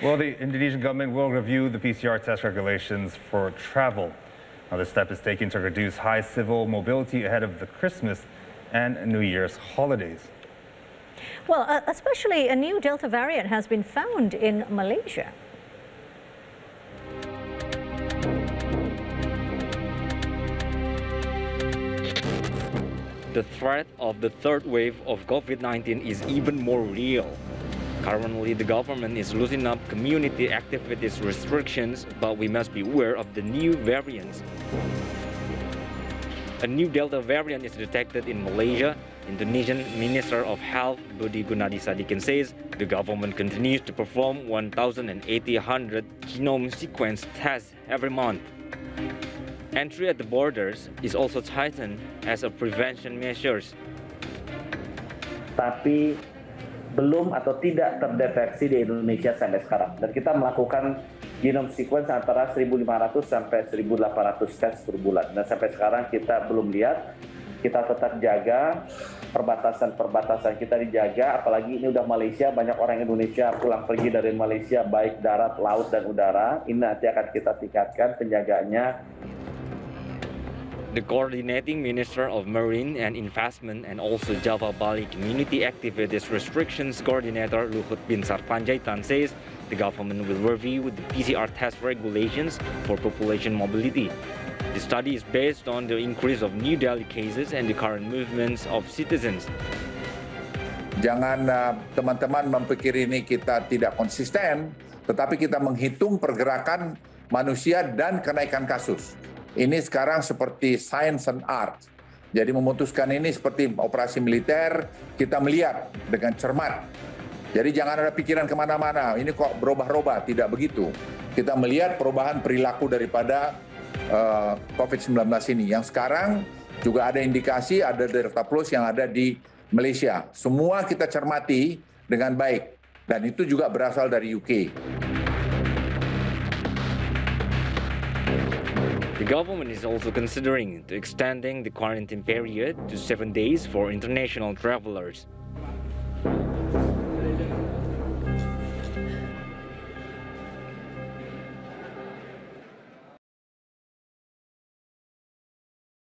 Well, the Indonesian government will review the PCR test regulations for travel. Now, this step is taken to reduce high civil mobility ahead of the Christmas and New Year's holidays. Well, especially a new Delta variant has been found in Malaysia. The threat of the third wave of COVID-19 is even more real. Currently, the government is loosening up community activities restrictions, but we must be aware of the new variants. A new Delta variant is detected in Malaysia. Indonesian Minister of Health Budi Gunadi Sadikin says the government continues to perform 1,800 genome sequence tests every month. Entry at the borders is also tightened as a prevention measures. Tapi belum atau tidak terdeteksi di Indonesia sampai sekarang. Dan kita melakukan genome sequence antara 1.500 sampai 1.800 tes per bulan. Dan sampai sekarang kita belum lihat, kita tetap jaga, perbatasan-perbatasan kita dijaga. Apalagi ini udah Malaysia, banyak orang Indonesia pulang pergi dari Malaysia, baik darat, laut, dan udara. Ini nanti akan kita tingkatkan penjagaannya. The coordinating minister of Marine and Investment and also Java Bali Community Activities Restrictions Coordinator Luhut Bin Sarpanjaitan says the government will review the PCR test regulations for population mobility. The study is based on the increase of New Delhi cases and the current movements of citizens. Jangan teman-teman memikir ini kita tidak konsisten, tetapi kita menghitung pergerakan manusia dan kenaikan kasus. Ini sekarang seperti science and art. Jadi memutuskan ini seperti operasi militer, kita melihat dengan cermat. Jadi jangan ada pikiran kemana-mana, ini kok berubah-ubah, tidak begitu. Kita melihat perubahan perilaku daripada COVID-19 ini. Yang sekarang juga ada indikasi, ada Delta Plus yang ada di Malaysia. Semua kita cermati dengan baik. Dan itu juga berasal dari UK. The government is also considering extending the quarantine period to 7 days for international travelers.